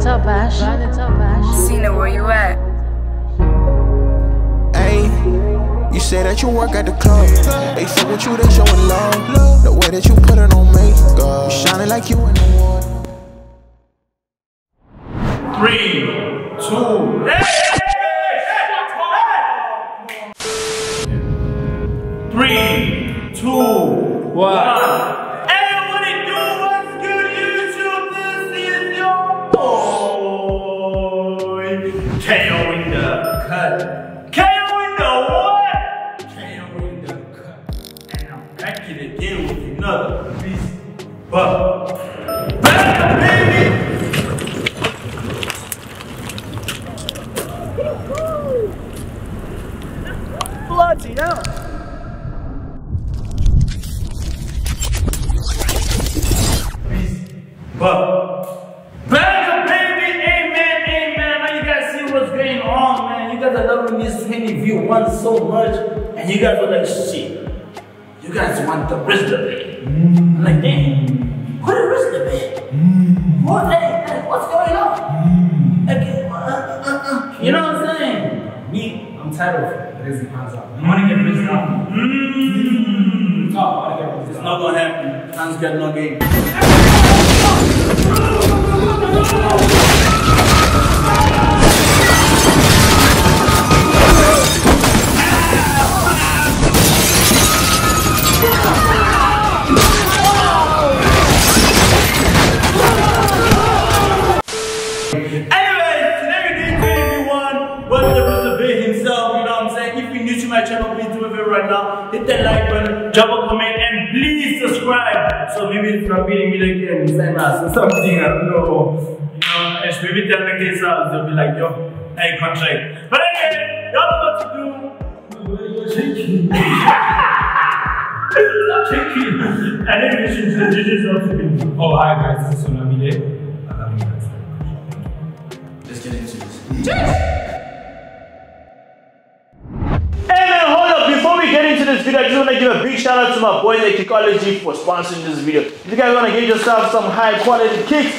it up, Ash. Cena, where you at? Ayy, you say that you work at the club. They fuck with you, they showin' love. The way that you put it on makeup, shining like you in the water. 3, 2, 1. But bam, baby! Bloody hell! But bam, baby! Amen, amen! Now you guys see what's going on, man. You guys are loving this 20 view once so much, and you guys are like, shit. You guys want the wristband. Like, damn. What a wristband? What? Hey, what's going on? Okay, you know what I'm saying? Me, I'm tired of raising hands up. I want to get raised up. No, I want to get raised up. It's not going to happen. Hands get no game. Hit that like button, drop a comment, and please subscribe. So maybe it's repeating me like inside us or something. I don't know. You know, and maybe tell the kids out. They'll be like, yo, hey, contract. But anyway, y'all know what to do. You're shaking. Stop shaking. And then we should introduce yourself. Oh, hi guys, this is Sonwabile. I love you guys. Let's get into this. Cheers! This video, I just want to give a big shout out to my boys at Kickology for sponsoring this video. If you guys want to get yourself some high quality kicks,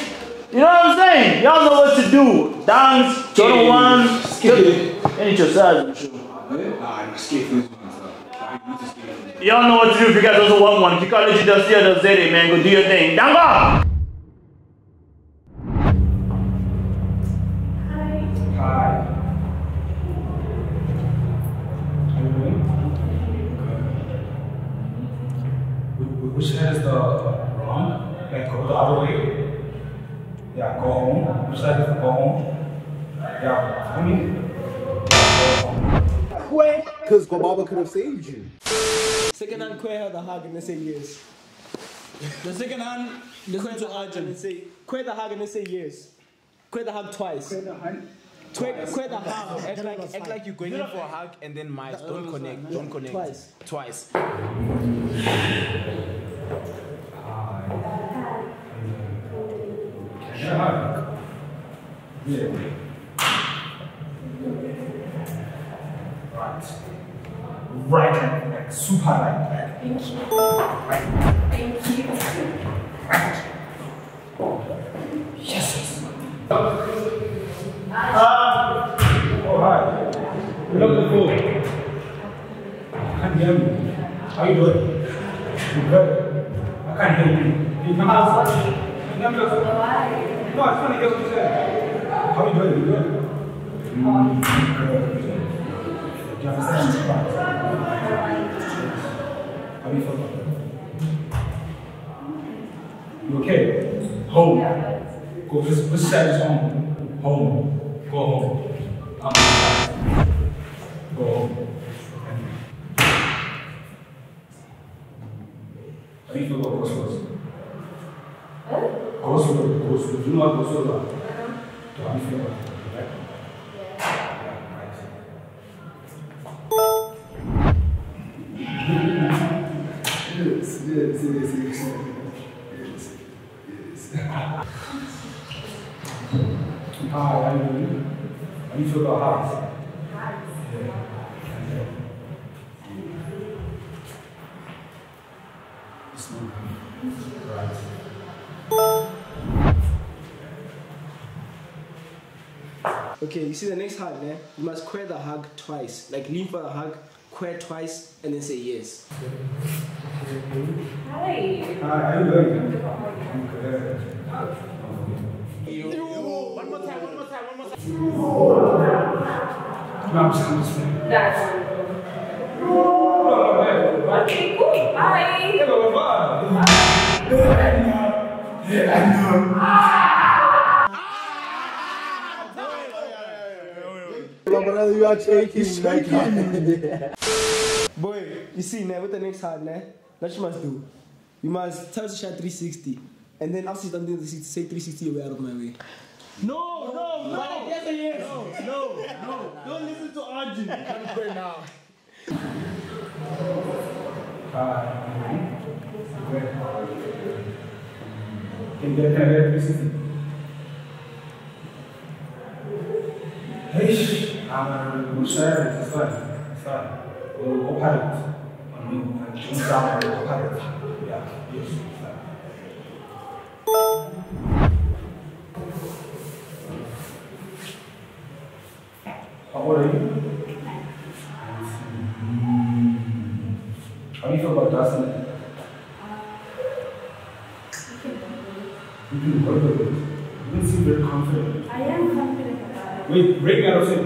you know what I'm saying? Y'all know what to do. Dance, turn one, skip it. And it's your size, I'm sure. I'm skipping. Y'all know what to do if you guys also want one. Kickology does here, does it, man. Go do your thing. Danga! Which side is the wrong? Like go the other way. Yeah, go home. Which side is the go home? Yeah, I mean. Quay, because Gobaba could have saved you. Second hand Quay had the hug and they say yes. The second hand, they went to Arjin. Quay the hug and they say yes. Quay the hug twice. Quay the hug. Quay the hug. Act like you're going in for a hug and then mice. Don't connect. Don't connect. Twice. Yeah. Yeah. Right. Right hand back. Super right back. Thank you. Right. Thank you. Right. Yes. Alright. We love the food. I can't hear you. How you doing? You good? I can't hear you. You come no, it's funny, guess what you said. How are you doing? You good? Do you have a session? How do you feel about that? You okay? Home. Go, which side is home? Home. Go home. Go home. How do you feel about what's worse? Do you know what goes over? Do I feel about it, right? Yes, yes, yes, yes, yes, yes. Hi, how are you? How do you feel about hearts? Hearts? Yeah. It's not good. Right. Okay, you see the next hug there? You must queer the hug twice. Like lean for the hug, queer twice, and then say yes. Hi. Hi, I'm good. One more time. You are shaking, boy. You see now with the next hard now, that you must do. You must tell Shisha 360, and then after you done 360, say 360. You're out of my way. No. Yes. No. Don't listen to Arjin. I'm going now. Can you get 360? Hey. I'm sure it's fine. We'll go parrot. Yeah, yes, how are you? How do you feel about dancing? You feel confident. You don't seem very confident. I am confident. Wait, break out of it.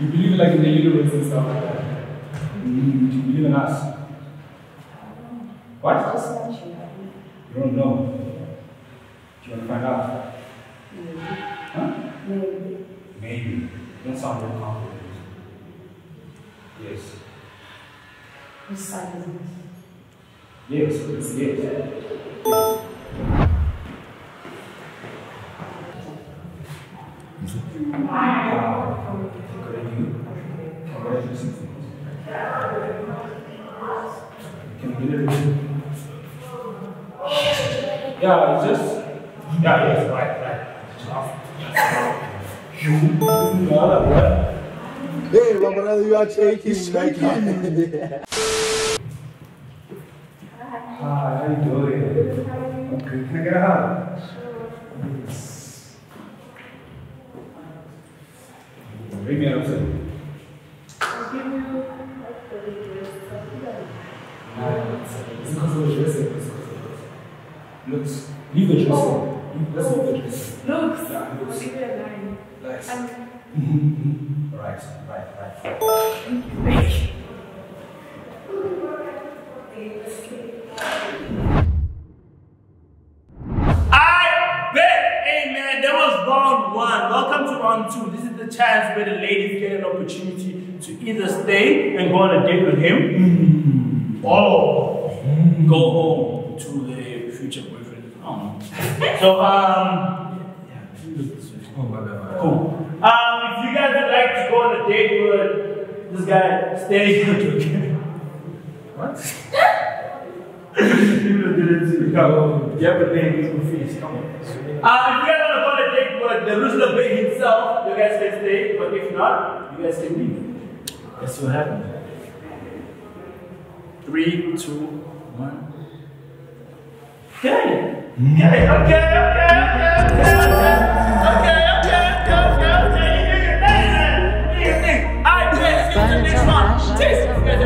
You believe like in the universe and stuff like that. You believe in us. What? You don't know. Do you want to find out? Maybe. Huh? Maybe. You don't sound very confident. Yes. You're silent. Yes. Yeah, yes, right. Hey, my brother, you are shaking. How you doing? Okay, can I get a hug? Bring me up to I'll give you like the dress. Looks. Leave the dress. Let's leave the dress. Looks. Yeah, looks. Nice. Right. Thank you. I bet. Hey man, that was round one. Welcome to round two. This is the chance where the ladies get an opportunity to either stay and go on a date with him or go home to the future boyfriend. Oh. So, cool. If you guys would like to go on a date with this guy, stay here. What? People did it to me. You have a name, it's come on. If you guys want to go on a date with the Rooster Bay himself, you guys can stay, but if not, you guys can leave. That's what happened. 3, 2, 1. Okay. Alright, let's get to the next one. You say that you work at the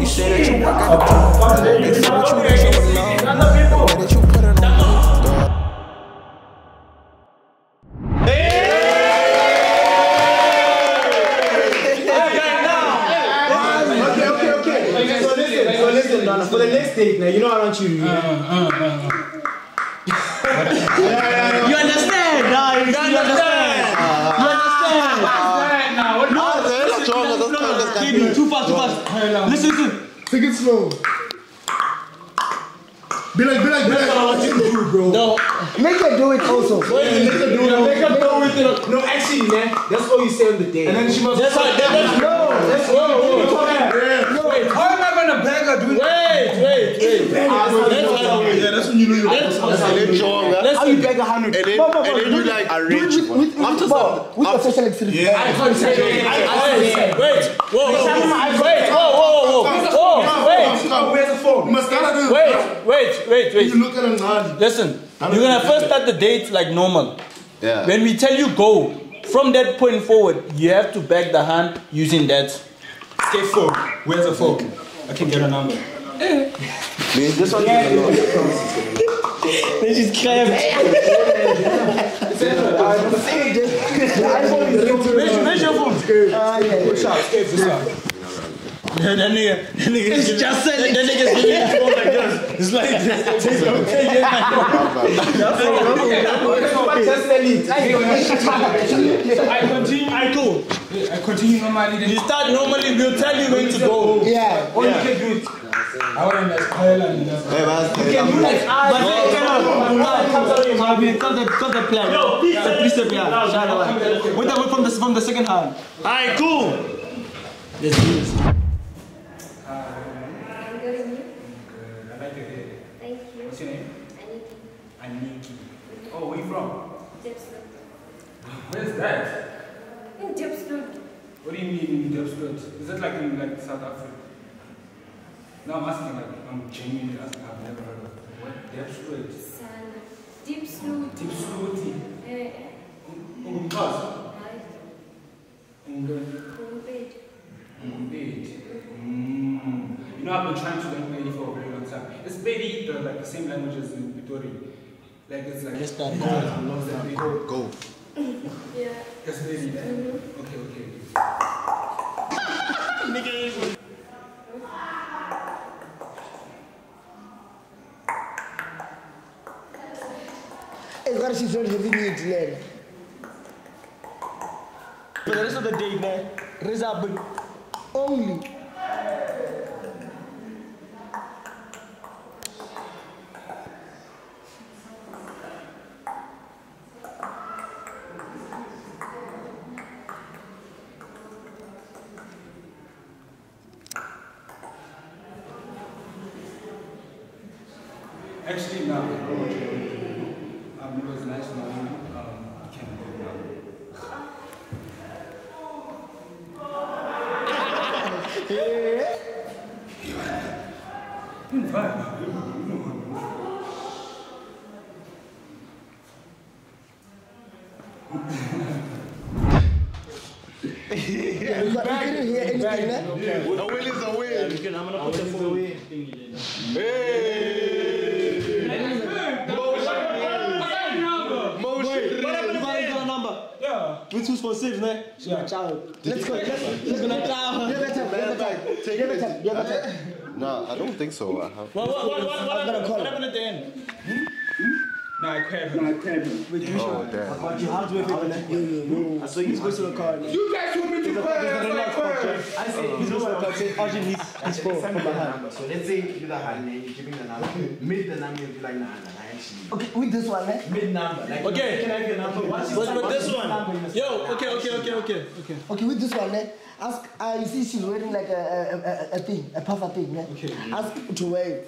you say that you put it on. For the next date, now you know I want you. You understand? You understand? Now what? No, too fast. Listen. Take it slow. Be like. That's what I want you to do, bro. No, make her do it also. Make her do it. No, actually, man, that's all you say on the date. And then she must. That's what. No. That's what. Wait, how am I gonna beg her? are doing. Wait. Yeah, that's when you know you're how you beg 100. And then you like arrange with social activity. I can't say. Whoa. Where's the phone? Wait. You look at him now. Listen, you're gonna first start the date like normal. Yeah. When we tell you go, from that point forward, you have to beg the hand using that. Stay phone. Where's the phone? I can get a number. Man, this one. They just clapped. Where's your phone? That nigga just said it. That nigga's giving his phone like this. It's like, it's okay, I continue normally. You start normally, we'll tell you when to go. Yeah. Or you can do it. I wouldn't like spoil and you can do like, cut the plan. Yo, please, the plan. Shout out. Wait away from the second hand. Alright, cool. Let's do this. What's your name? Aniki. Oh, where are you from? Debskirt. Where's that? In Debskirt. What do you mean in Debskirt? Is it like in like South Africa? No, I'm asking like I'm genuinely asking. I've never heard of it. What? Debskirt. Debskirt. Debskirt. You know, I've been trying to learn Mali for a very long time. It's Mali, like the same language as in Pitori. Like it's like. Yes, that go. Yeah. It's Mali, right? Okay. Nigga. Hey, what is your video today? For the rest of the day, man, reserve only. Actually, now I don't want you to do. It was nice knowing you. You can go now. Yeah. You didn't hear anything, eh? A win is a win. I'm gonna put the phone away. Hey! We're too responsive, man. Yeah. Let's go. She's gonna chow. Give it time. Nah, I don't think so. What happened at the end? Nah, I grabbed him. Oh, damn. You have to wait. I saw you go to the car. You guys want me to play? I said, he's going to say, Arjin needs phone from my hand. So let's say you do the hand, and you give me the number. Mid the number, you'll be like, nah. Okay, with this one, eh? Mid number. Like, okay. Can I have your number? What's this one? Yo, okay. Okay, with this one, eh? Ask, you see she's wearing like a thing, a puffer thing, eh? Okay. Ask to wear.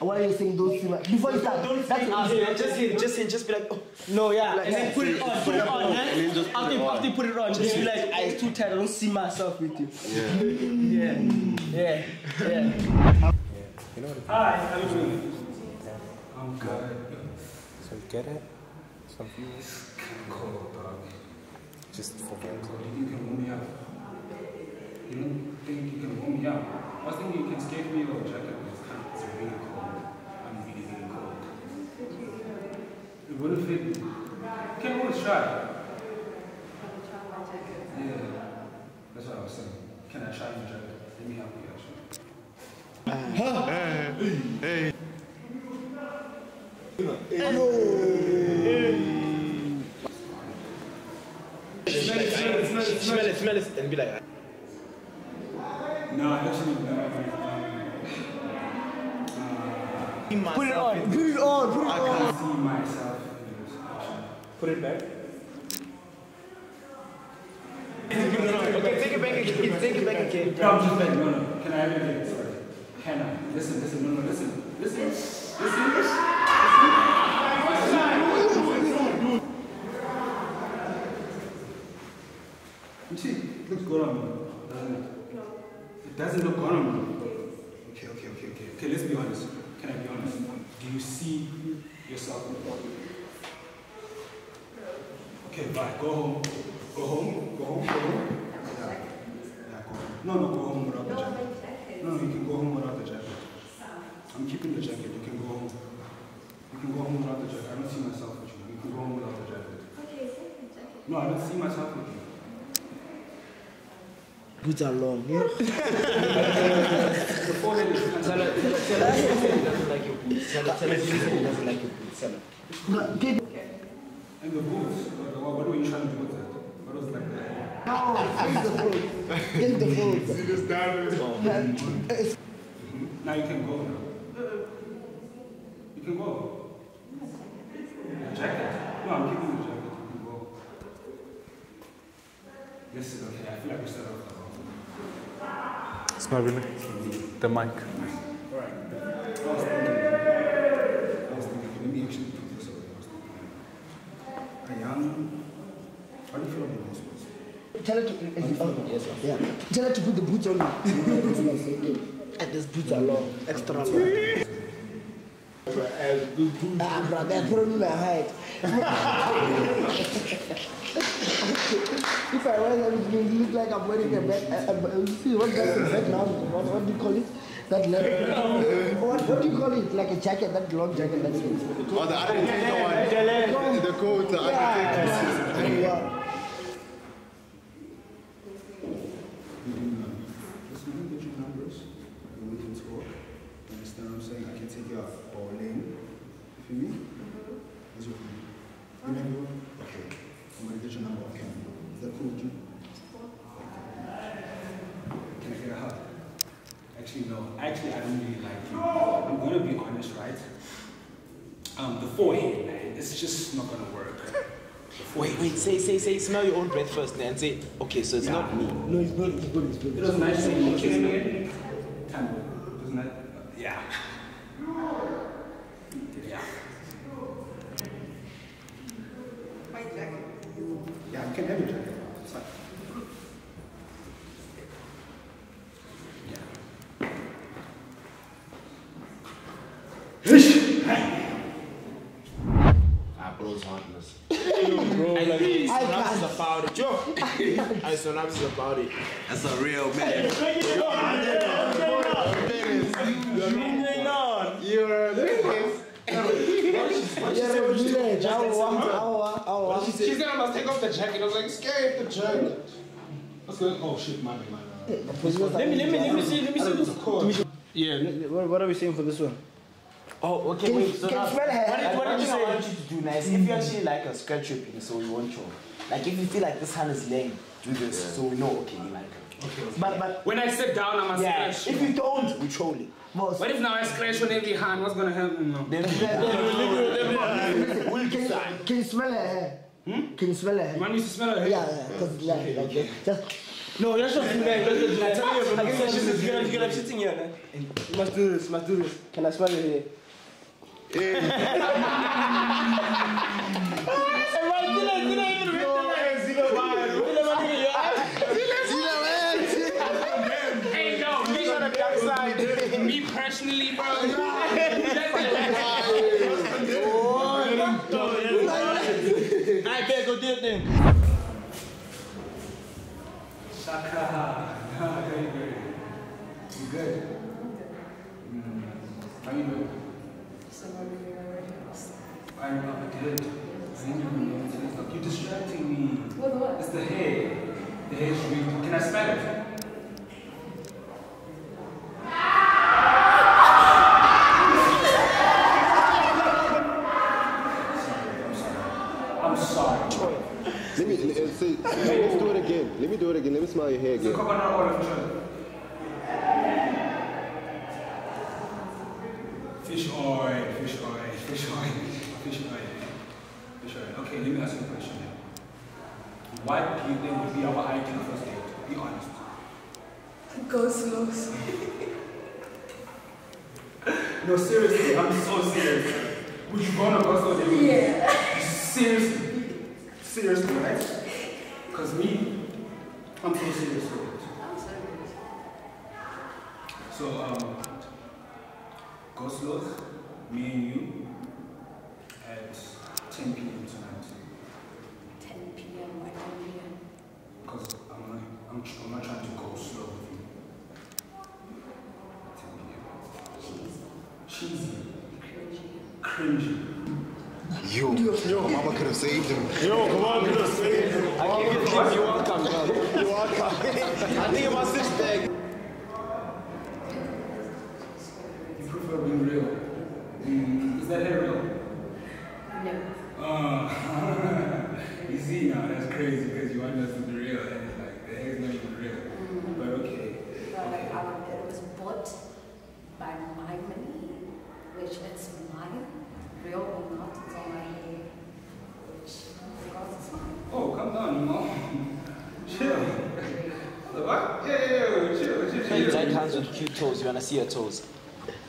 What are you saying those things? Before you start, don't ask. Just be like, oh. No, yeah. Like, and then put it on, eh? After you put it on, just be like, I'm too tired, I don't see myself with you. Yeah. Hi, how you doing? I'm good. So get it? Some views? Cool, dog. Just forget it. You can warm me up. You don't think you can warm me up? I was thinking you can escape me or jacket. It's really cold. I'm really cold. It wouldn't fit me. Can we try? Yeah. That's what I was saying. Can I try your jacket? Let me help you actually. Hey. Smell it, and be like. No, actually, no. Put it on. I can't see myself in this option. Put it back. Okay, take it back again. No, I'm just back. No. Can I have it again? Sorry. Can I? Listen, listen, no, no, listen. Listen, listen, listen. It looks good on me, doesn't it? No. It doesn't look good on me. Okay, okay, okay, okay. Okay, let's be honest. Can I be honest? Do you see yourself in the body? Okay, bye. Go home. Go home. Go home. Go home. Yeah. Yeah, go home. No, no, go home without the jacket. No, you can go home without the jacket. I'm keeping the jacket. You can go home. You can go home without the jacket. I don't see myself with you. You can go home without the jacket. Okay, take the jacket. No, I don't see myself with you. Boots are long. Yeah. The forehead is doesn't like your boots. Doesn't like your boots. And the boots, what were you trying to do with that? What was like that? No, it's the boots. It's the boots. See this diamond? Now you can go now. You can go. The jacket? No, I'm keeping the jacket. You can go. This is okay. I feel like we started off. It's not really the mic. Alright. I was thinking, let me actually put this away. A young. How do you feel about the boots? Tell her to. Yes, yeah. Tell her to put the boots on. And these boots are long, extra long. Ah, bro, they're probably my height. If I wear them, it look like I'm wearing a bed. See, what does the bed now? What do you call it? That leather. What do you call it? Like a jacket, that long jacket. That's it. Oh, the other one. The coat. The other thing. Just remember your numbers. We can score. You understand what I'm saying? I can take you out bowling. You feel me? That's what we do. Remember? Okay. I'm going to get your number. Okay. Is that cool with you? Can I get a hug? Actually, no. Actually, I don't really like you. I'm going to be honest, right? The forehead, man. It's just not going to work. The forehead. Wait, say, smell your own breath first, and say, okay, so it's not me. No, it's not, it's good, it's good. It was nice saying you kiss me. Doesn't it? Yeah. Yeah. White jacket. Yeah, I can never check it out. It's like... Yeah. That blows hardness. Bro, like, synopsis about it. Yo! I synopsis about it. That's a real man. You're a business. She's gonna must take off the jacket. I was like, scared the jacket. I was like, oh shit, my bad. Let me see. Yeah. What are we saying for this one? Oh, okay. Wait. So now, what did I want you to do now is, if you actually like a scratch your penis, so you won't show. Like if you feel like this hand is lame, do this. So we know, okay, you like it. Okay. But when I sit down, I must scratch. If you don't, we troll it. What if now I scratch on every hand? What's gonna happen now? Can you smell her hair? Hmm? Can you smell her hair? You want me to smell her hair? Yeah, because okay. No, that's just like, I tell you, you're sitting here. You must do this, Can I smell her hair? Me personally, bro. I better go do it then. Shaka. You good? How you doing? I'm good. You're distracting me. What? It's the hair. The hair is weak. Can I smell it? Let me do it again. Let me smell your hair again. It's a coconut oil fish oil. Okay, let me ask you a question. What do you think would be our ideal first date? Be honest. Go slow. No, seriously, I'm so serious. Would you go on a bus all day? Yeah. Seriously. Seriously, right? Because me, I'm so serious with it. I'm so serious. So, go slow, me and you, at 10 p.m. tonight. 10 p.m. Why 10 p.m.? Because I'm not trying to go slow with you. 10 p.m. Cheesy. Cringy. Yo, Mama could have saved him. Yo, come on, could have saved him. I can't get him. You're welcome, girl. You're welcome. I think it must have stayed. You prefer being real. Is that hair real? No. You see now, that's crazy because you want us to be real and it's like the hair is not even real. But okay. But like, it was bought by my money, which it's mine. Real or not, it's all my hair, which is mine. Oh, come down, Mom. Chill. The what? Yeah, chill. Hey, take hands with cute toes. You wanna see her toes?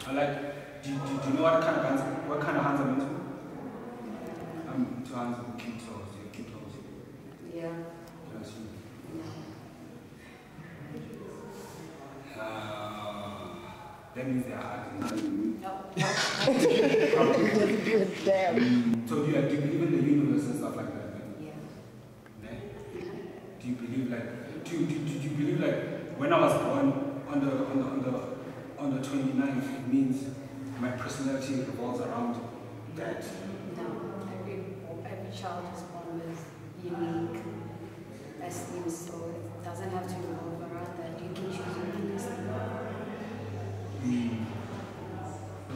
I like. Do you know what kind of hands? What kind of hands I'm into? I'm into hands with cute toes. Yeah, cute toes. Yeah. That's you. Yeah. That means they are hard. So do you believe in the universe and stuff like that? Yeah. Yeah? Do you believe like do you believe like when I was born on the 29th, it means my personality revolves around that? No, every child is born with unique things, so it doesn't have to revolve around that. You can choose your unique thing.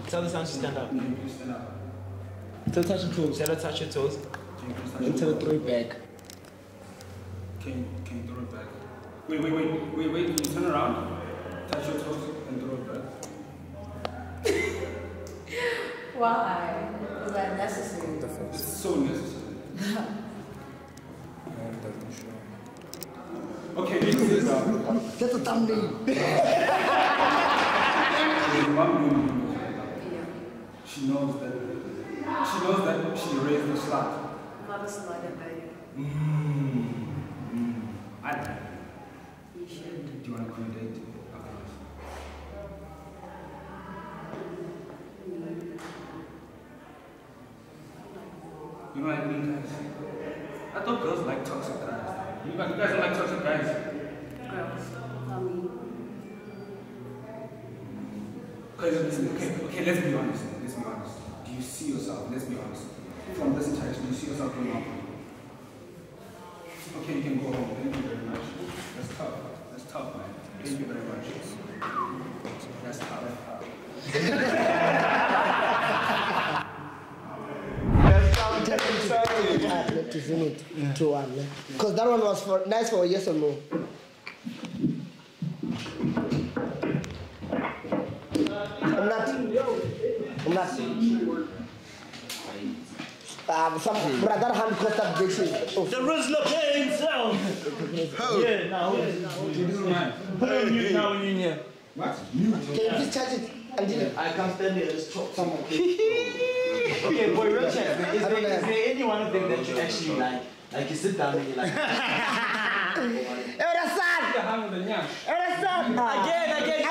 Tell the son to stand up. Tell her to touch your toes. Tell her to touch your toes. Then tell her to throw it back. Can you throw it back? Wait. Can you turn around? Touch your toes and throw it back. Why? Is that necessary? It's so necessary. Okay, that's a thumbnail. She knows that she raised the slut. Not a slut, baby. I don't know. You should. Do you want to go on a date? Okay. You know what I mean, guys? I thought girls like toxic guys. You guys don't like toxic guys? Girls. Not me. Okay, let's be honest. Do you see yourself? Let's be honest. From this entire, do you see yourself going up? Okay, you can go home. Thank you very much. That's tough. That's tough, man. Thank you very much. That's tough. That's tough. Because that one was for nice for yes or no. Some brother hand cost objection. There is no pay himself. Yeah, now. Now you here. What? Can you just charge it? I can't stand here. Just chop someone. Okay, boy, real chat. Is there any one of them that you actually like? Like you sit down and you like. Erasan. Again.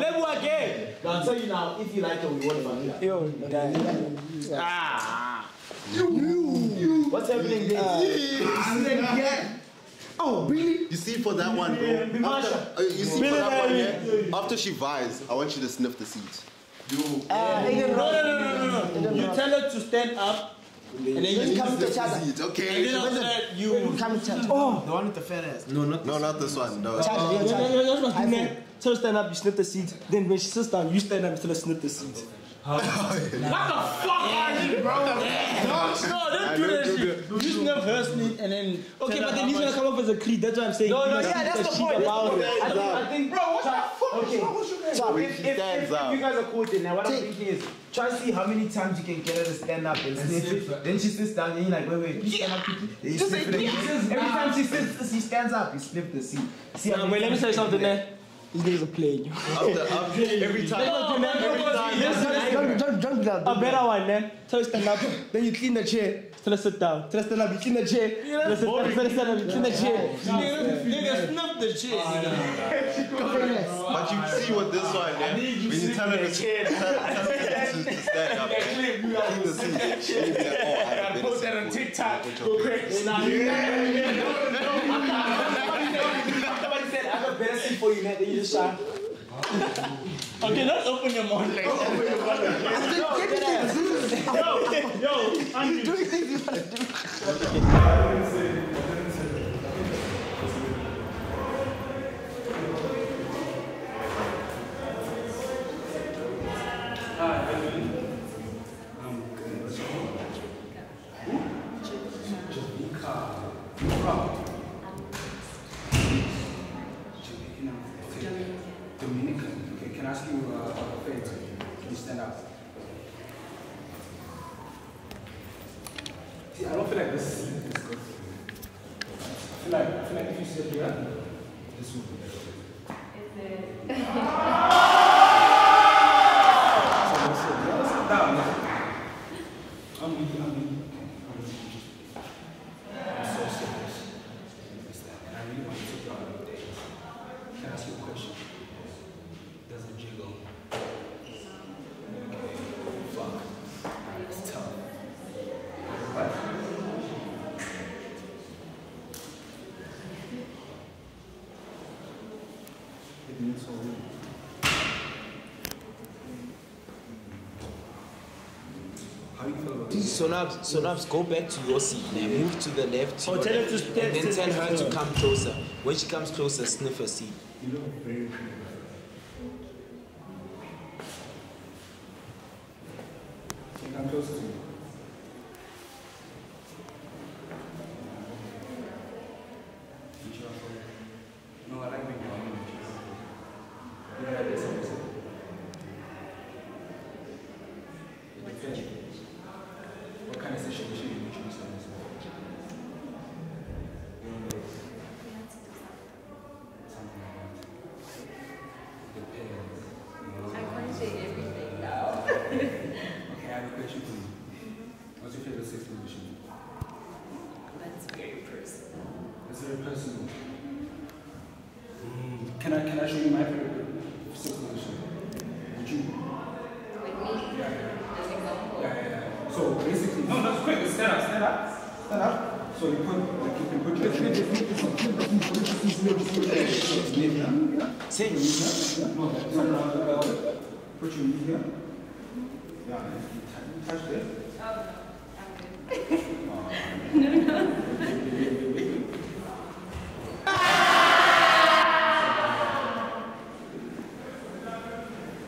Level again. I'll tell you now, if you like it, we want vanilla. Yo, guys. Ah! You! What's happening there? Oh, really? You see for that one, bro. After she vies, I want you to sniff the seat. No. You tell her to stand up. And then you come to each other. Okay. And then you come to each other. Oh, the one with the fat ass. No, not this one. No. Tell her to stand up, you snip the seat. Then when she sits down, you stand up and tell her to snip the seat. What the fuck, Arjin, bro? No, don't do that shit. You snip her seat and then. Okay, but then he's gonna come up as a creed. That's what I'm saying. No, yeah, that's the point. I think, bro, what the fuck? If you guys are cool, then what I'm thinking is try to see how many times you can get her to stand up and sniff it. Then she sits down and you're like, wait, stand up. Every time she sits, she stands up, you snip the seat. See, wait, let me say something there. This nigga's a player. Every time. Don't do that. A better one, man. Tell us stand up. Then you clean the chair. Tell us sit down. Tell us stand up. You clean the chair. Tell us sit down. Tell us stand up. You clean the chair. Nigga, snap the chair. But you see with this one, man. When you tell her to stand up, man. Post that on TikTok. Go crazy. Before you had it, you just shot. Okay, let's open your mouth like that. Open your mouth like that. Yo, I'm doing things you want to do. Hi, how are you? I'm good. Who? Jamaica. Can I ask you a favor? Can you stand up? See, I don't feel like this is good. I feel like if you sit here, this would be better. Is it? Sit down. I'm so serious. And I really want to sit down on the day. Can I ask you a question? Does it jiggle? Okay, fuck. That's tough. What? It means so weird. How do you feel about this? Sonabs, go back to your seat now. Move to the left. To tell her to step. And then tell her to come closer. When she comes closer, sniff her seat. You look very pretty. I'm close to you. No, I like being down in the chest. You know, that is something. Like that. What kind of situation do you choose on this one? Something like that. Depends. What's your favorite sex position? That's very personal. That's very personal. Can I show you my favorite sex position? Would you? Like me? Yeah. As an example. Yeah. So basically. No, that's quick. Stand up. So you can put your knee here. Put your knee here. Yeah, you touch it. Oh, I'm good. No.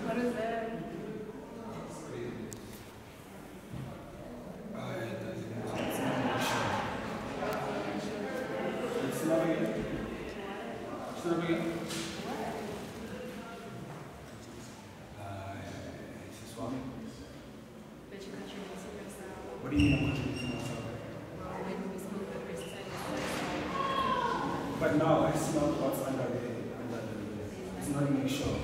What is that? It's not again. What do you mean I'm contradicting myself? When we smell the first time. But now I smell what's under the head. It's not even sure.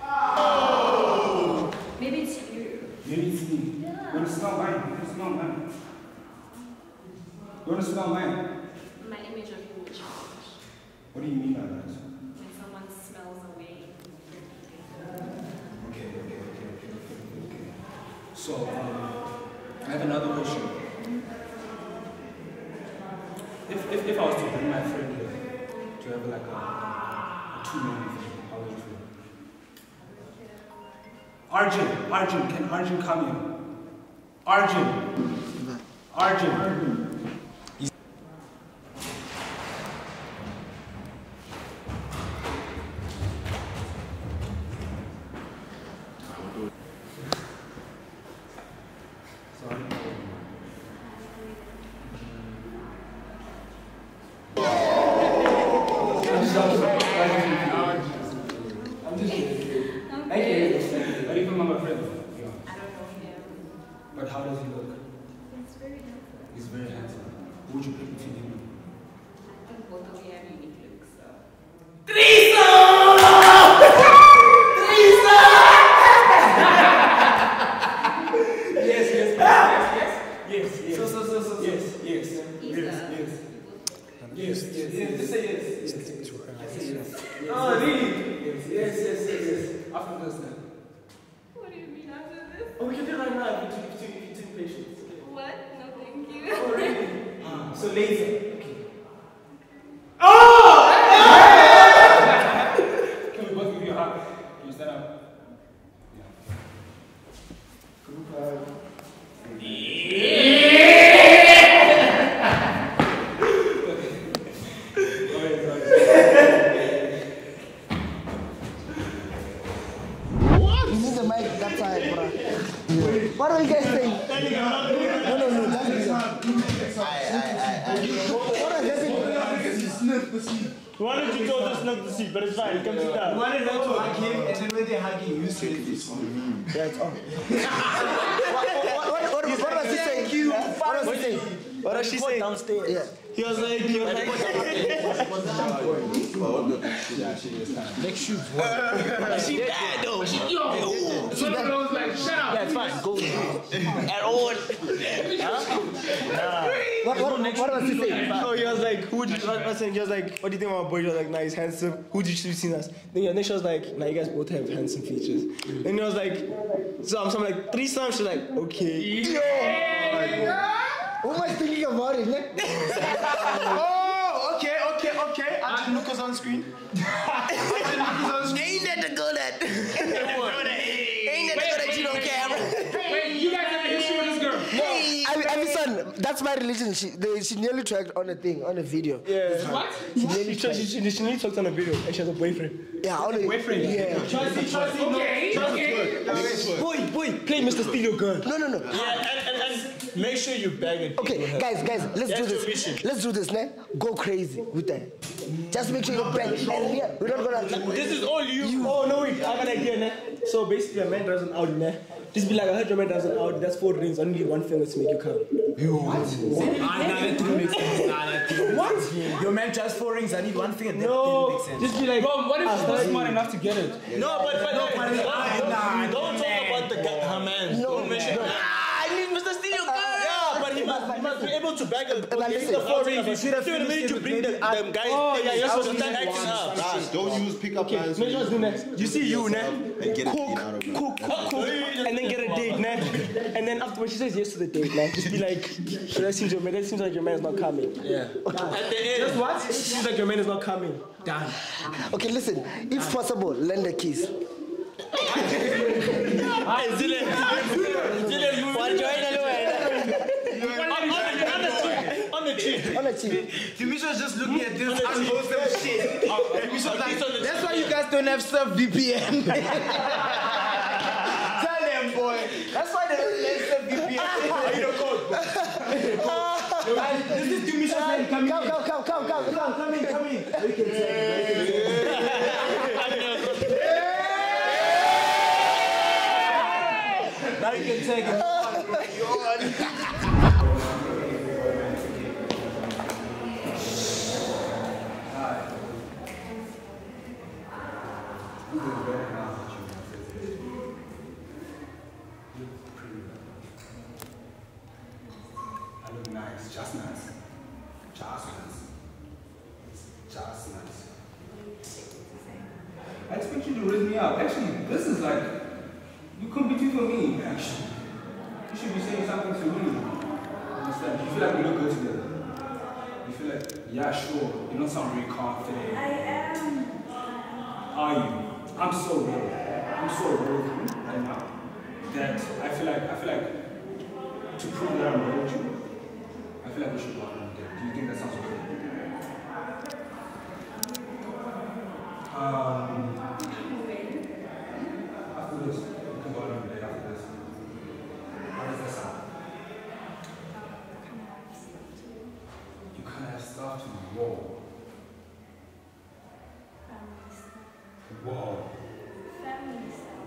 Oh! Maybe it's you. Maybe it's me. Yeah. You want to smell mine? My image of you will change. What do you mean by that? When someone smells away. Okay. So, I have another question. If I was to bring my friend here to have like a 2-minute thing, how would you feel? Arjin, can Arjin come here? Arjin. But how does he look? He's very handsome. Who would you pick between him? I think both of you have unique looks, so... Threesome! Yes, yes, yes. Just say yes. I say yes. No, really? Yes, yes, yes, yes, yes. After this then. What do you mean after this? Oh, we can do it right now if you're too impatient. What? No, thank you. Oh, really? So later. And just like, what do you think about my boy? You're like, nah, he's handsome. Who did you see us? Then she was like, nah, you guys both have handsome features. Then I was like, so I'm like, three times, she's like, okay. Yo! What am I thinking about it? Like, oh, okay, okay, okay. Arjin Lucas on screen. Arjin Lucas on screen. Ain't that the girl that? Ain't that the girl that you don't care? Wait, you guys have a history with this girl? No, I mean, son, that's my religion. She nearly tracked on a thing, on a video. Yeah. What? She nearly talked on a video, and she has a boyfriend. Yeah, on a boyfriend. Yeah. Chelsea, okay. Okay. Boy, play Mr. Steal Your Girl. No. Yeah, and make sure you bang it. Okay, guys, let's do this. Let's do this, man. Go crazy with that. Just make sure you bang it. We're not gonna. This is all you. Oh no, wait, I have an idea, man. So basically, a man drives an Audi, man. Just be like, I heard your man drives an Audi. That's 4 rings. Only one finger to make you count. You what? What? Your man just 4 rings. I need one thing. No, that didn't make sense. Just be like, well, what if she's not smart enough to get it? Yeah. No, but don't talk about the her man. Don't mention. I need Mr. Steal Your Girl. Yeah, but he must be able to bag a. You bring the guy. Oh yeah, you're supposed to acting up. Don't use pickup lines. You see you, man. Cook, and then get a date, man. And then afterwards, she says yes to the date, man. Just be like, that seems like your man is not coming. Yeah. Okay. At the end. Just what? It seems like your man is not coming. Done. Okay, listen. If possible, lend a kiss. Hi, Zile, you want to join? On the cheek. Timisha was just looking at this unwholesome shit. That's why you guys don't have sub VPN. That's why they don't let the code. This is Timisha's man coming. Come in. We can take it. Now you can take it. I expect you to raise me up. Actually, this is like, you're competing for me. Actually, you should be saying something to me. Understand? You feel like we look good together. You feel like, yeah, sure. You don't sound really confident. I am. Are you? I'm so real. I'm so real with you right now. That I feel like to prove that I'm real with you. I feel like we should go out on a date. Do you think that sounds okay? After this, we can go out on a date after this. How does that sound? You can't have stuff to me. Whoa. Family stuff. Whoa. Family stuff.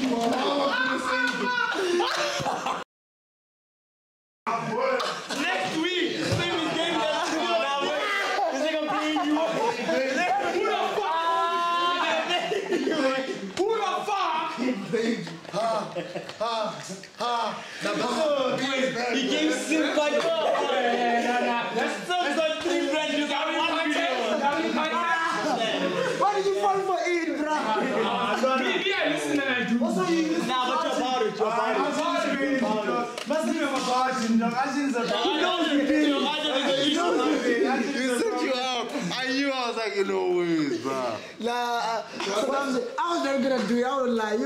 Who the fuck? He gave Sim like, oh, yeah, nah. That's Sim's like 3 grand. You got one video. Why did you fall for 8, bro? Yeah, listen, and I do. Also, you listen. Nah, but your powder, Must be about Arjin. Arjin's a Arjin set you up. I knew I was like, no ways, bro. Nah, I was not gonna do it. I would lie.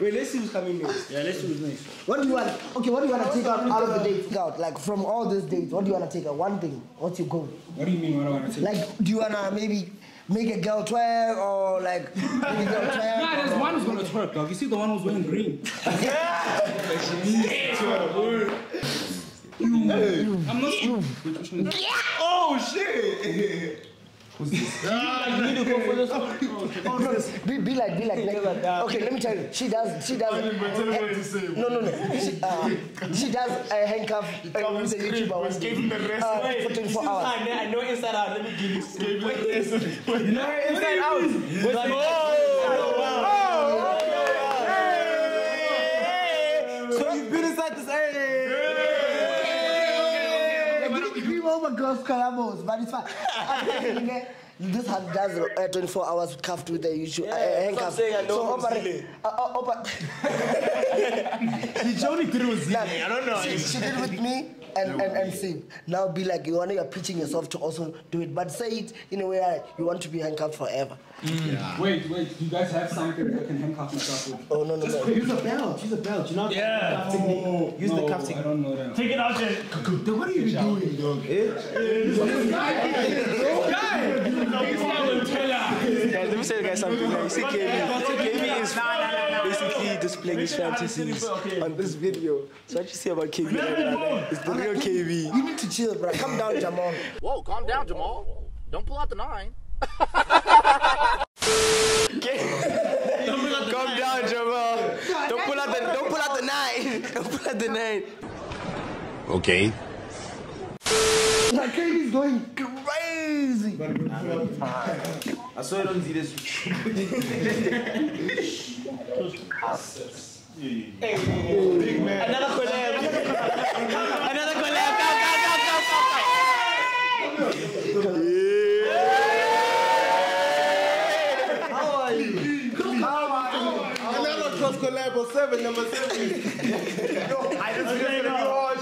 Wait, let's see who's coming next. Yeah, let's see who's next. What do you want? Okay, what do you want to take out of the dates? Out like from all these dates, what do you want to take out? One thing. What's your goal? What do you mean? What I want to take? Like, do you wanna maybe make a girl twerk or like make a girl twerk? Nah, there's one who's gonna twerk, dog. You see the one who's wearing green. I'm not sure. Oh shit! Who's this? You need to go for this one. Be like. Okay, let me tell you. She does. No. She does a handcuff. The YouTuber was giving the rest. For 24 hours. I know inside out. Let me give you. Wait. No inside out. So you've been inside this area. Girls collabos, but it's fine. This has does 24 hours cuffed with the usual handcuffs. So she only did it with Zile. I don't know. She did it with me and Sim. Now be like you're pitching yourself to also do it, but say it in a way that you want to be handcuffed forever. Mm. Yeah. Wait, you guys have something that I can handcuff myself with? Oh, no. Just use a belt, You know, yeah. Use the cuff technique. I don't know that. Take it out, then what are you doing, dog? Guys, let me tell you guys something. You see KB is basically displaying his fantasies on this video. So what you see about KB is the real KB. You need to chill, bro. Calm down, Jamal. Whoa, calm down, Jamal. Don't pull out the 9. Calm down, Jamal. Don't pull out the 9. Okay. Like KB's going crazy. I saw it on Zile's. Big man. Another collab. Collab 7, number 7. No, I just feel like all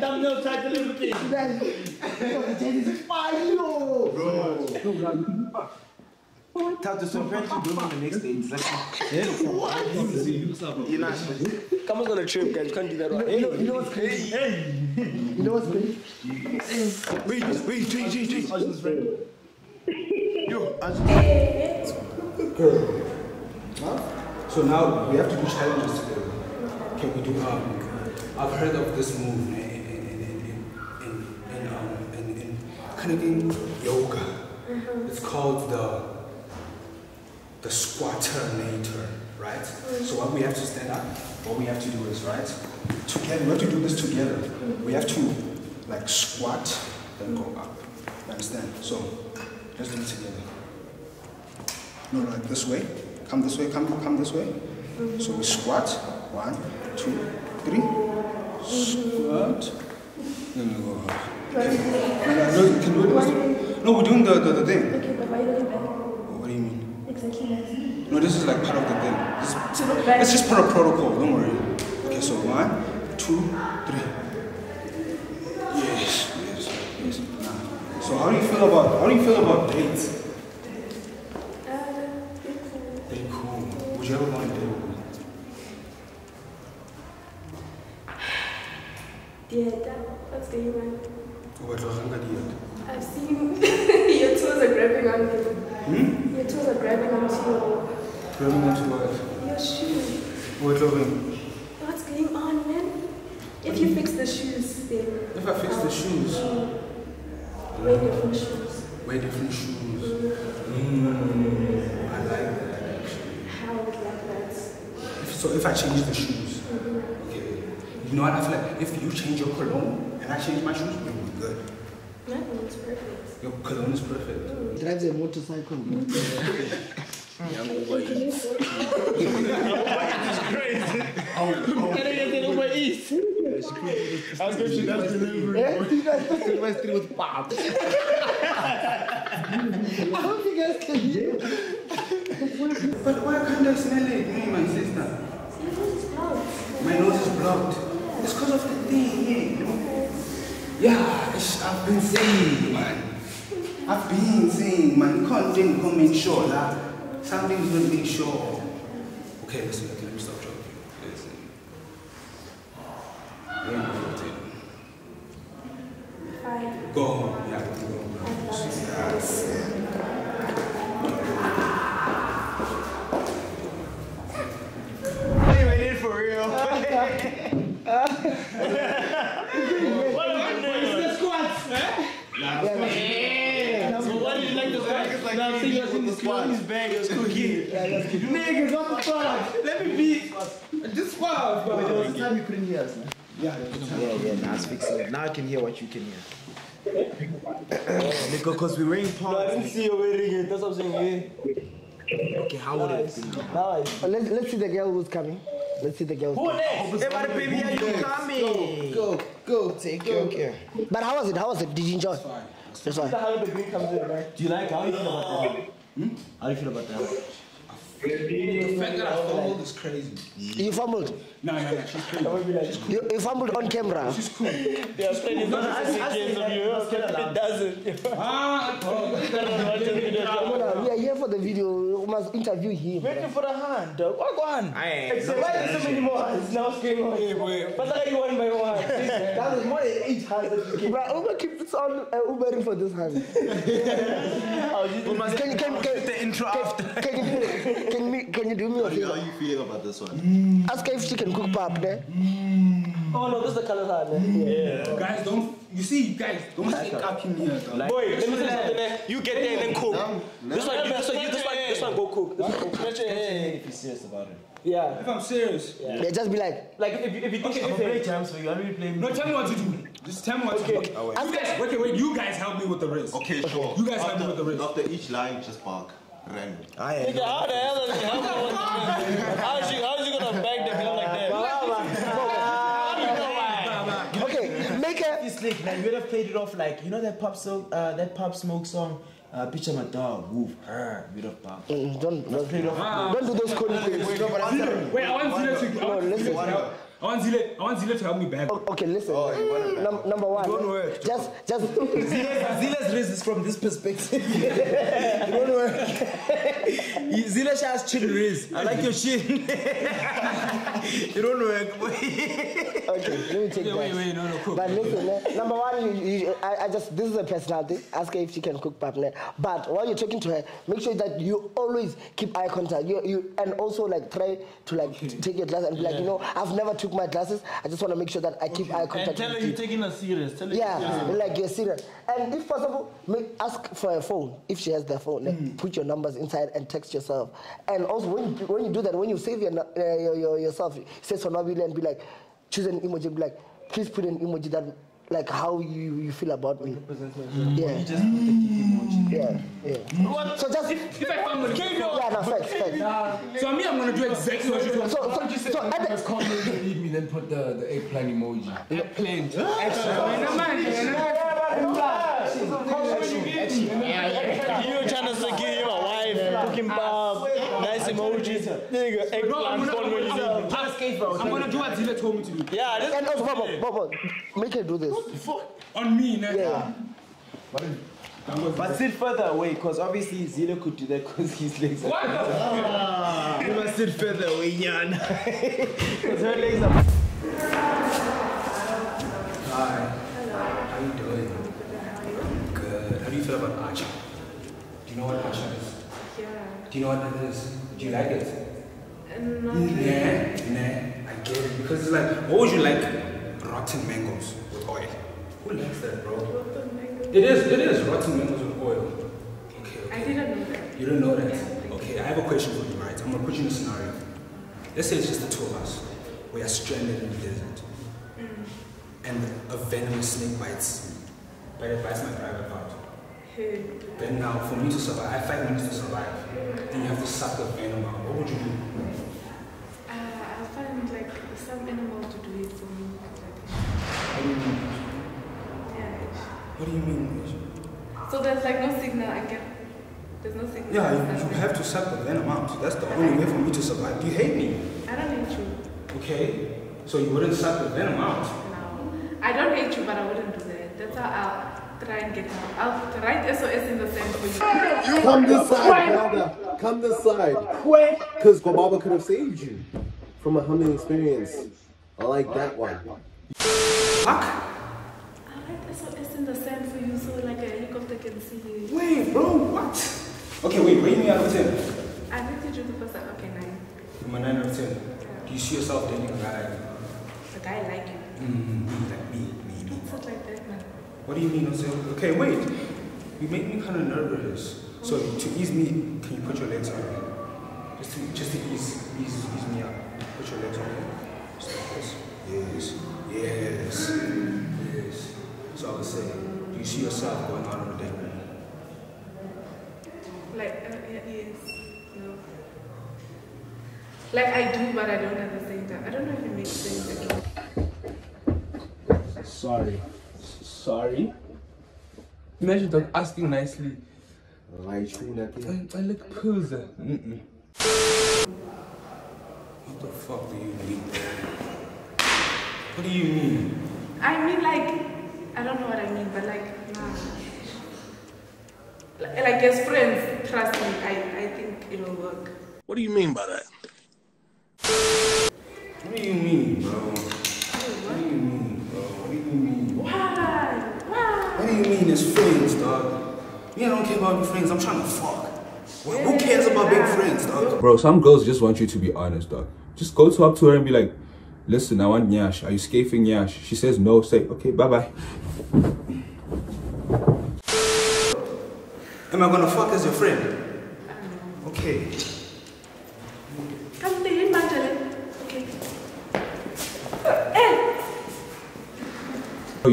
thumbnail title everything. Bro. Tap the software to go on the next day. What? You're not. Come on a trip, guys. You can't do that right. You know what's crazy? You know what's crazy? Wait. I just read it. Yo, girl. Huh? So now we have to do challenges together. Can we do? I've heard of this move in Canadian yoga. It's called the squatternator, right? So what we have to stand up. What we have to do is right. Together, we have to do this together. We have to like squat, then go up. You understand? So let's do it together. No, like this way. Come this way. Mm-hmm. So we squat. 1, 2, 3. Squat. Then we go up. No, we're doing the thing. Okay, but why are you looking back? What do you mean? Exactly. No, this is like part of the thing. Let's just put a protocol, don't worry. Okay, so 1, 2, 3. Yes. So how do you feel about dates? Yeah, that's the one. I've seen your toes are grabbing on me. Hmm? Your toes are grabbing onto your... Grabbing onto what? Your shoes. What's going on, man? If you fix the shoes, then... If I fix the shoes? Wear different shoes. I like that, actually. How would you like that? So if I change the shoes? You know what, I feel like if you change your cologne and I change my shoes, we'll be good. My cologne is perfect. Your cologne is perfect. Drives a motorcycle. I was going to that's delivery. Westry with pop. I hope you guys can hear. But why can't I smell it, me and my sister? Your nose is blocked. My nose is blocked. It's because of the thing here, you know? Yeah, I've been saying, man. You can't think, come in sure that something's going to be sure. Okay, listen, let me stop joking. Listen. Go home. Yeah, go. I anyway, did for real. What about the squats? So why did you like the squats? Like I'm seeing us in the squats bag. It was cooking. Niggas, what the fuck? Let me be. Just squats, bro. This time you couldn't hear us, man. Yeah, now it's fixed up. Now I can hear what you can hear. Because we were in palms. No, I didn't see you wearing it. That's what I'm saying. Okay, how would it be? Let's see the girl who's coming. Let's see the girl. Who next? Everybody, baby, are you coming? Go. Take care. But how was it? Did you enjoy? It's fine. How the green comes in, right? Do you like? How do you feel about that? How do you feel about that? The fact that I fumbled is crazy. You fumbled? No, she's cool. You fumbled on camera. She's cool. They are playing it doesn't. We are here for the video. We must interview him. Waiting for the hand, dog. What go on? Except why there's so many more hands now going on. But I got one by one. That was more than 8 hands that you gave. Uber keep this on Ubering for this hand. Can the intro after. Can you do me a favor? How you feel about this one? Ask her if she can cook pap there. Oh no, this is the color hard. Yeah. Guys, don't. You see, guys, don't stick up in here. Boy, let me say something there. You get there and then cook. This one go cook. If you're serious about it. Yeah. If I'm serious. Yeah. Just be like if you think it's play jams for you, I'm playing. No, tell me what to do. Just tell me what to do. Okay, wait. You guys help me with the rest. Okay, sure. You guys help me with the rest. After each line, just bark. How the hell is How is you gonna bag the girl like that? Okay, make a. It's like you would have played it off like you know that Pop Smoke song, Picture My Dog, Woof, her, bit of pop. Don't play it off. Don't do those corny things. Wait, I want Zile to. I want Zile to help me bag. Okay, listen. Number one. Don't work. Just. Zile's raised is from this perspective. Don't work. Zila has chin raised. I like your chin. You don't work. Okay, let me take that. Wait, no, cook. But listen, number one, this is a personality. Ask her if she can cook partner. But while you're talking to her, make sure that you always keep eye contact. You and also like try to like take your glass and be like, you know, I've never took my glasses. I just want to make sure that I keep eye contact. And tell her you're taking her serious. Tell her you're serious. And if possible, ask for a phone if she has the phone. Put your numbers inside and text yourself. And also when you do that, when you save yourself, say Sonwabile and be like, choose an emoji. Be like, please put an emoji that like how you feel about me. Yeah. You just put the emoji. Yeah. So just if I found the cable. Yeah, no, facts. So me, I'm gonna do exactly what you do. So at the leave me, then put the airplane emoji. Airplane. You're trying to give him a wife, cooking pop, nice emojis. Nigga, eggplant. I'm gonna do what Zilla told me to do. Yeah, this and also, Bobo, make her do this. What the fuck? On me, now. Yeah. But sit further away, because obviously Zilla could do that because his legs are. What the fuck? You must sit further away, Nyan. Because her legs are. Hi. Hello. How are you doing? Good. How do you feel about Arjin? Do you know what Arjin is? Yeah. Do you know what that is? Do you like it? Nah, I get it. Because it's like, what would you like? Rotten mangoes with oil. Who likes that, bro? Rotten mangoes? It is. Rotten mangoes with oil. Okay. I didn't know that. You didn't know that? Yeah, okay, I have a question for you, right? I'm going to put you in a scenario. Let's say it's just the two of us. We are stranded in the desert. And a venomous snake bites my private part. Then now, for me to survive, I have 5 minutes to survive. Then you have to suck the venom out. What would you do? I'll find like some animal to do it for me. What do you mean? Yeah. What do you mean? So there's like no signal I get. There's no signal. Yeah, you have to suck the venom out. That's the only way for me to survive. Do you hate me? I don't hate you. Okay. So you wouldn't suck the venom out? No. I don't hate you, but I wouldn't do that. That's how I'll try and get out. I'll write SOS in the sand for you. Come this side, brother. Come this side. Quick. Because Gobaba could have saved you from a humbling experience. I like that one. Fuck. Wait, bro, what? Okay, wait, rate me out of 10. I rated you the first time. Okay, 9. From a 9 out of 10. Yeah. Do you see yourself dating a guy like you? A guy like you? Like me. It's not like that, man. What do you mean? Okay, wait. You make me kind of nervous. Okay. So to ease me, can you put your legs on me? Just to ease me up. Put your legs on me. Just like this. Yes. So I was saying, do you see yourself going out on a date? Like, yes, no. Like I do, but I don't at the same time. I don't know if it makes sense at all. Sorry. Imagine don't asking nicely. I look poozer. What the fuck do you mean? What do you mean? I mean like, I don't know what I mean, but like, nah. Like as friends, trust me, I think it'll work. What do you mean by that? What do you mean, bro? Why? Why? What do you mean as friends, dog? Yeah, I don't care about being friends, I'm trying to fuck. Well, who cares about being friends, dog? Bro, some girls just want you to be honest, dog. Just go up to her and be like, listen, I want nyash. Are you scafing nyash? She says no, say, okay, bye-bye. Am I gonna fuck as your friend? I don't know. Okay. Come in, Magdalene. Okay.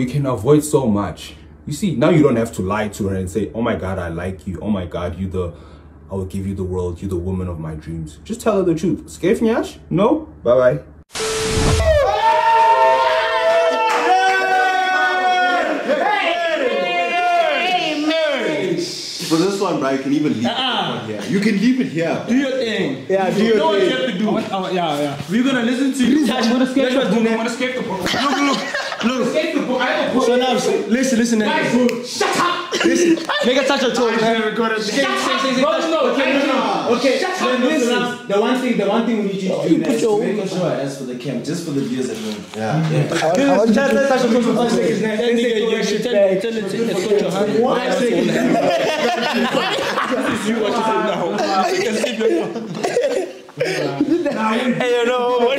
You can avoid so much. You see, now you don't have to lie to her and say, oh my God, I like you. Oh my God, I will give you the world. You're the woman of my dreams. Just tell her the truth. Scafe nyash? No? Bye-bye. But this one, bro, you can even leave it here. You can leave it here. Do your thing. Yeah, do your thing. You know what you have to do. Yeah. We're going to listen to you. I'm going to escape the book. Look. Escape the book. I have a book. So now, listen. Guys, shut up. Listen. Make a touch of talk. Okay. Listen. The one thing we need you to do next is making sure I ask for the camp, just for the viewers at home. Yeah. Let's touch of talk for 5 seconds. Tell it. This is you watching now. Hey, No,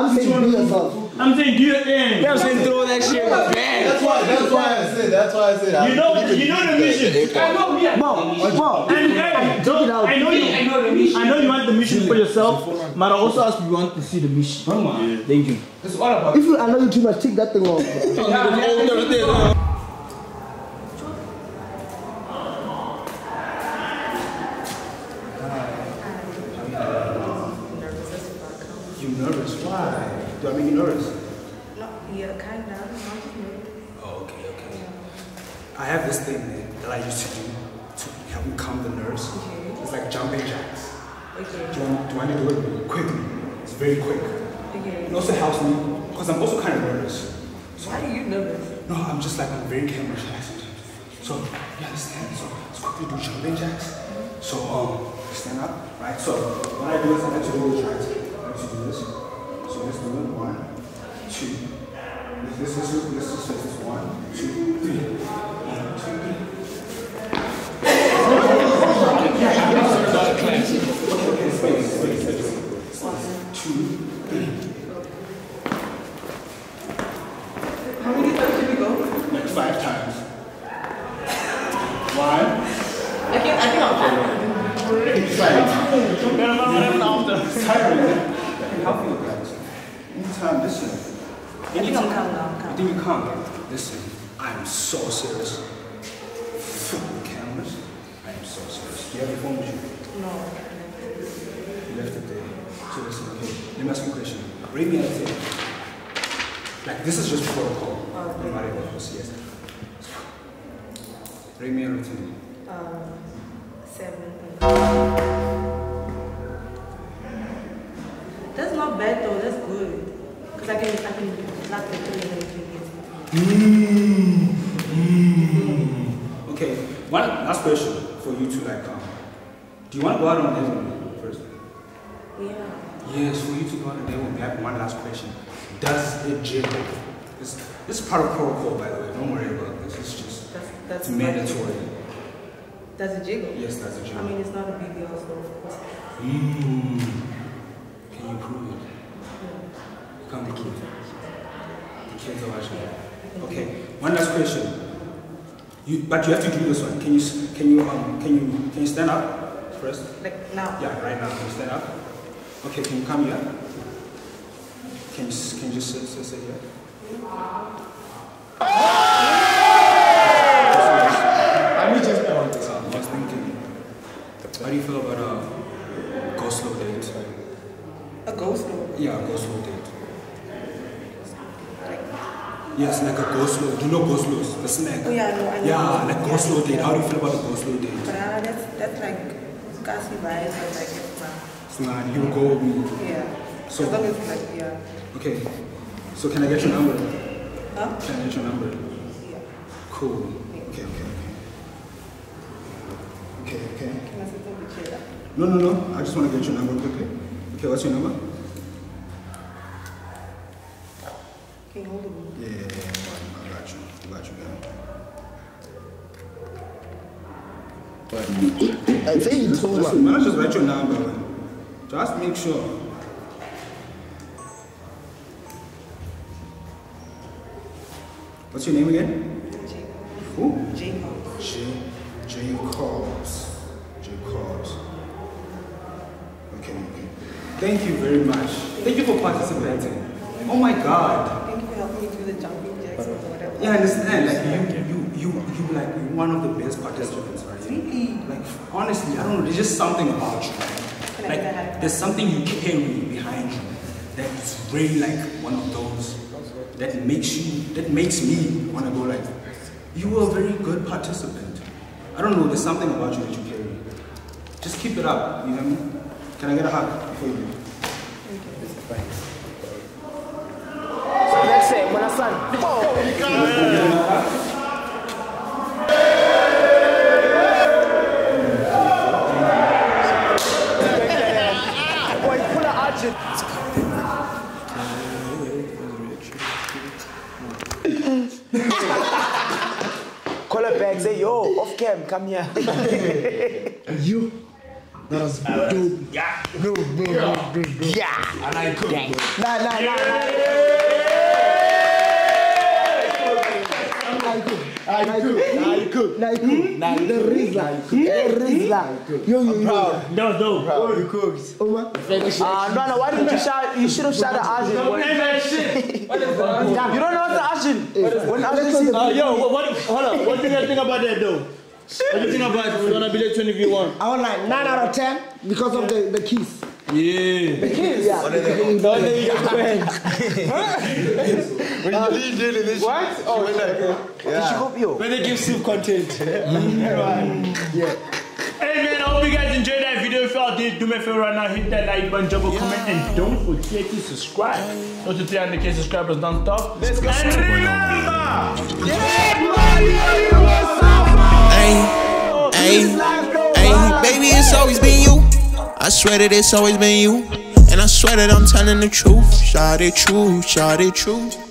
I'm saying do yourself. I'm saying do your thing. I'm saying throw that shit back. That's why I said. You know the mission. I know. Yeah. Mom. I know the mission. I know you want the mission for yourself. But I also ask if you want to see the mission. Yeah. Thank you. It's all about if you allow you too much, take that thing off. You nervous? Why? Do I make you nervous? No, yeah, kind of. Oh, okay. Yeah. I have this thing that I used to do to help me calm the nerves. Okay. It's like jumping jacks. Okay. Do I need to do it quickly? It's very quick. Okay. It also helps me because I'm also kind of nervous. So why are you nervous? No, I'm just like I'm very camera shy sometimes. So you understand? So let's quickly do jumping jacks. So stand up, right? So what I do is I like to do this, right? I like to do this. So let's do it. 1, 2. This is 1, 2, 3. 1, 2, 3. Space. 1, 2, 3. How many times did we go? Like 5 times. Why? I can't. Already excited. Don't get around after. It's tiring. I can help you guys. Anytime, listen. I think I'm calm now. You think you're calm? Listen, I'm so serious. Fucking cameras. I am so serious. Do you have your phone with you? No. You left it there. So listen, okay. Let me ask you a question. Read me out there. Like, this is just protocol. No matter what it was, yes. Read me out there. 7. That's not bad though, that's good. Because I can not get through it Okay, one last question for you two, like, do you want to go out on a date with me first? Yeah. Yes, for you to go out on a date with me, I have one last question. Does it jiggle? This is part of protocol, by the way, don't worry about this, it's just that's mandatory. Does it jiggle? Yes, does it jiggle. I mean, it's not a big deal, so of course. Can you prove it? You can't prove it. The kids are watching. Okay, one last question. But you have to do this one. Can you stand up first? Like now? Yeah, right now. Can you stand up? Okay, can you come here? Can you just sit here? Let me just point this out. I was thinking, how do you feel about a go slow date? A ghost road? Yeah, a ghost road date. Yes, like a ghost road. Do you know ghost roads? The snack. Oh, yeah, no, I know. Yeah, like ghost road date. How do you feel about a ghost road date? But that's like gassy vibes or like it's not. You go with me. Yeah. So, as long as like, yeah. Okay. So can I get your number? Huh? Can I get your number? Yeah. Cool. Okay. Can I sit on the chair? No. I just want to get your number quickly. Okay, what's your number? Can you hold it? Yeah. I got you, man. I think you told me. Listen, man, just write your number, man. Just make sure. What's your name again? J. Who? J. Cobbs. Okay. Thank you very much. Thank you for participating. Oh my God. Thank you for helping me do the jumping jacks or whatever. Yeah, I understand. Like you like you're one of the best participants, right? Really? Like honestly, I don't know. There's just something about you. Like there's something you carry behind you that's really like one of those that makes me want to go like. You were a very good participant. I don't know. There's something about you that you carry. Just keep it up. You know what I mean? Can I get a hug before you? So let's say when I stand, call her back, say yo, off cam, come here. You. That was dope. Yeah. No. Yeah. And I could. Nah, you could. I'm proud. No. You cooked. No. Why didn't you shout? You should have shouted Arjin. Don't play that shit. What is that? You don't know what's Arjin. When Arjin sees the. Yo, what? Hold on. What do you think about that though? What do you think about Sonwabile 20v1? I was like 9 out of 10 because of the kiss. Yeah. The kiss? Yeah. What? Oh, okay. Yeah. She hope you. When they give soup content. Yeah. Hey man, I hope you guys enjoyed that video. If y'all did, do me a favor right now, hit that like button, drop a comment, and don't forget to subscribe. Go to 300K subscribers non-stop. Let's go. And remember, yeah, Ay, baby, it's always been you. I swear that it's always been you. And I swear that I'm telling the truth. Shout it true, shout it true.